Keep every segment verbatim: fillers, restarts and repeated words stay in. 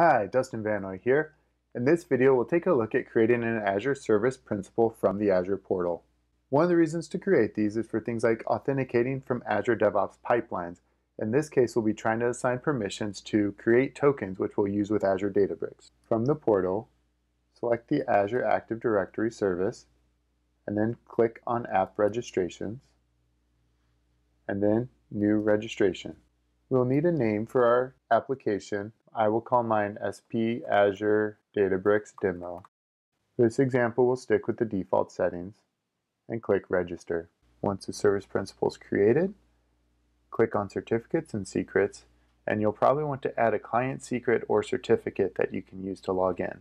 Hi, Dustin Vannoy here. In this video, we'll take a look at creating an Azure Service Principal from the Azure portal. One of the reasons to create these is for things like authenticating from Azure DevOps pipelines. In this case, we'll be trying to assign permissions to create tokens, which we'll use with Azure Databricks. From the portal, select the Azure Active Directory service, and then click on App Registrations, and then New Registration. We'll need a name for our application. I will call mine S P Azure Databricks Demo. This example will stick with the default settings, and click Register. Once the Service Principal is created, click on Certificates and Secrets, and you'll probably want to add a client secret or certificate that you can use to log in.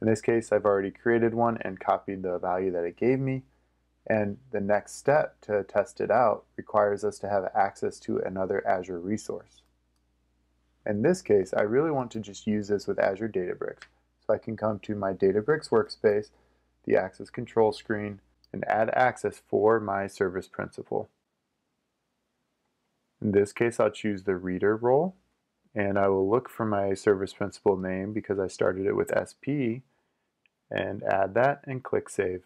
In this case, I've already created one and copied the value that it gave me, and the next step to test it out requires us to have access to another Azure resource. In this case, I really want to just use this with Azure Databricks, so I can come to my Databricks workspace, the access control screen, and add access for my Service Principal. In this case, I'll choose the reader role, and I will look for my Service Principal name because I started it with S P, and add that and click Save.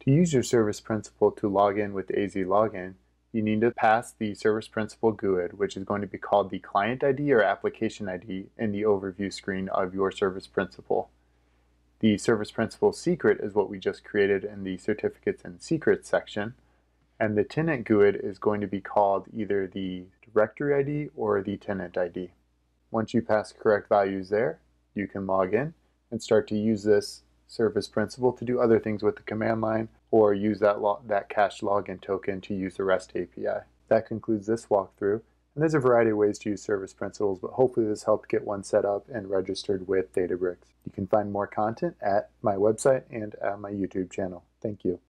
To use your Service Principal to log in with A Z Login, you need to pass the Service Principal GUID, which is going to be called the client I D or application I D in the overview screen of your Service Principal. The Service Principal secret is what we just created in the Certificates and Secrets section, and the tenant GUID is going to be called either the directory I D or the tenant I D. Once you pass correct values there, you can log in and start to use this Service Principal to do other things with the command line or use that, that cached login token to use the REST A P I. That concludes this walkthrough, and there's a variety of ways to use Service Principals, but hopefully this helped get one set up and registered with Databricks. You can find more content at my website and at my YouTube channel. Thank you.